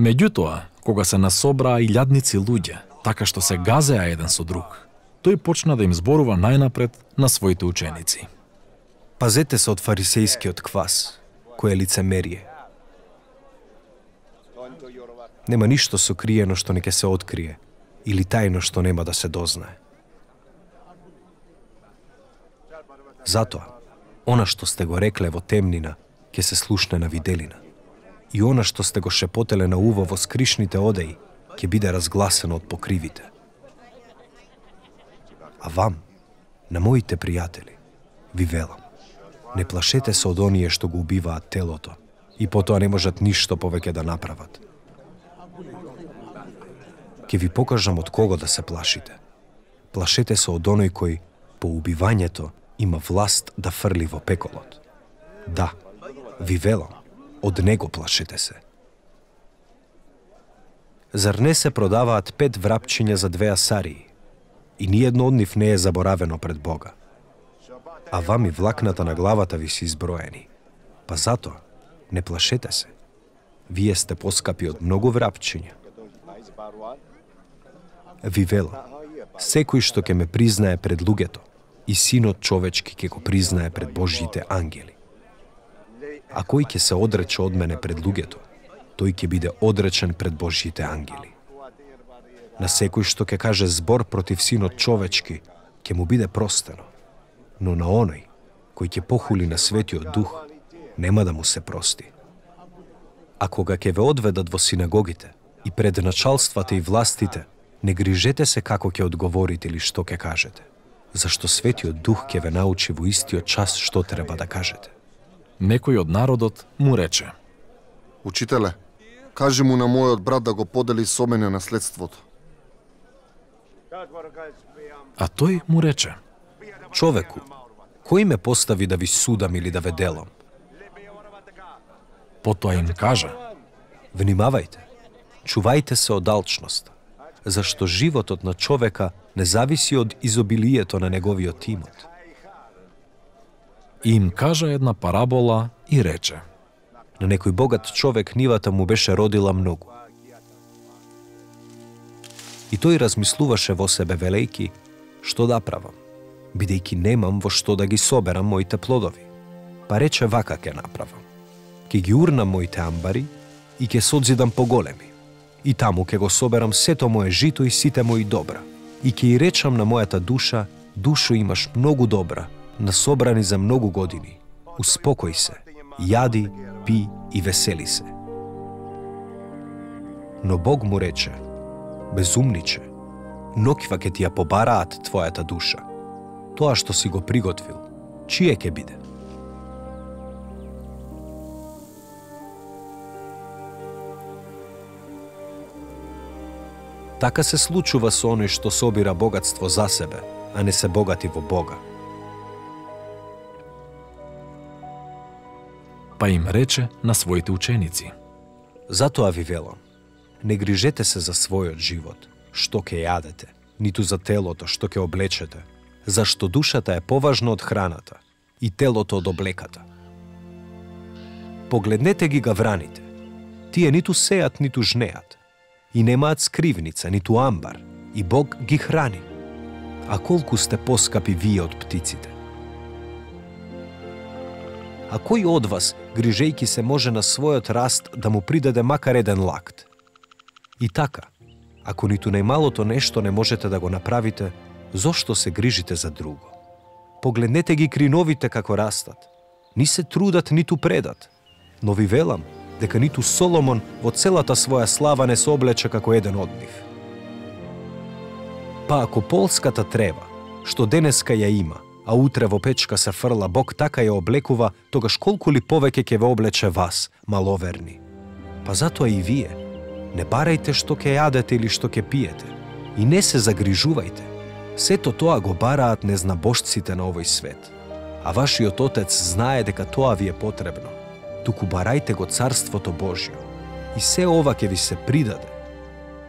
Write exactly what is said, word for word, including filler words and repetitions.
Меѓутоа, кога се насобраа илјадници луѓе, така што се газеа еден со друг, тој почна да им зборува најнапред на своите ученици. Пазете се од фарисејскиот квас, кој е лицемерие. Нема ништо сокриено што не ќе се открие, или тајно што нема да се дознае. Затоа, она што сте го рекле во темнина, ќе се слушне на виделина. И она што сте го шепотеле на уво во скришните одеи, ќе биде разгласено од покривите. А вам, на моите пријатели, ви велам, не плашете се од оние што го убиваат телото и потоа не можат ништо повеќе да направат. Ќе ви покажам од кого да се плашите. Плашете се од оној кој по убивањето има власт да фрли во пеколот. Да, ви велам, од него плашете се. Зар не се продаваат пет врапчиња за две асарии? И ниедно од нив не е заборавено пред Бога. А вам и влакната на главата ви се изброени. Па затоа, не плашете се. Вие сте поскапи од многу врапчиња. Ви велам, секој што ќе ме признае пред луѓето, и Синот човечки ќе го признае пред Божјите ангели. А кој ќе се одрече од мене пред луѓето, тој ќе биде одречен пред Божјите ангели. На секој што ќе каже збор против Синот човечки, ќе му биде простено, но на оној кој ќе похули на Светиот Дух, нема да му се прости. А кога ќе ве одведат во синагогите и пред началствата и властите, не грижете се како ќе одговорите или што ќе кажете, зашто Светиот Дух ќе ве научи во истиот час што треба да кажете. Некој од народот му рече: Учителе, кажи му на мојот брат да го подели со мене наследството. А тој му рече: Човеку, кој ме постави да ви судам или да ве делам? Потоа им кажа: Внимавајте, чувајте се од алчност, зашто животот на човека не зависи од изобилието на неговиот имот. И им кажа една парабола и рече: На некој богат човек нивата му беше родила многу. И тој размислуваше во себе велејки, што да правам, бидејќи немам во што да ги соберам моите плодови. Па рече вака ќе направам. Ќе ги урнам моите амбари и ќе созидам поголеми. И таму ќе го соберам сето мое жито и сите мои добра. И ќе и речам на мојата душа: Душо, имаш многу добра, насобрани за многу години. Успокој се, јади, пи и весели се. Но Бог му рече: Безумниче, ноќва ќе ти ја побараат твојата душа. Тоа што си го приготвил, чие ќе биде? Така се случува со оној што собира богатство за себе, а не се богати во Бога. Па им рече на своите ученици: Затоа ви велам, не грижете се за својот живот, што ќе јадете, ниту за телото, што ќе облечете, зашто душата е поважна од храната и телото од облеката. Погледнете ги гавраните, тие ниту сеат, ниту жнеат, и немаат скривница, ниту амбар, и Бог ги храни. А колку сте поскапи вие од птиците? А кој од вас, грижејки се, може на својот раст да му придаде макар еден лакт? И така, ако ниту најмалото нешто не можете да го направите, зошто се грижите за друго? Погледнете ги криновите како растат. Ни се трудат, ниту предат. Но ви велам, дека ниту Соломон во целата своја слава не се облече како еден од нив. Па ако полската трева, што денеска ја има, а утре во печка се фрла, Бог така ја облекува, тогаш колку ли повеќе ќе ве облече вас, маловерни? Па затоа и вие, не барајте што ќе јадете или што ќе пиете, и не се загрижувајте. Сето тоа го бараат незнабожците на овој свет, а вашиот Отец знае дека тоа ви е потребно. Туку барајте го Царството Божјо, и се ова ќе ви се придаде.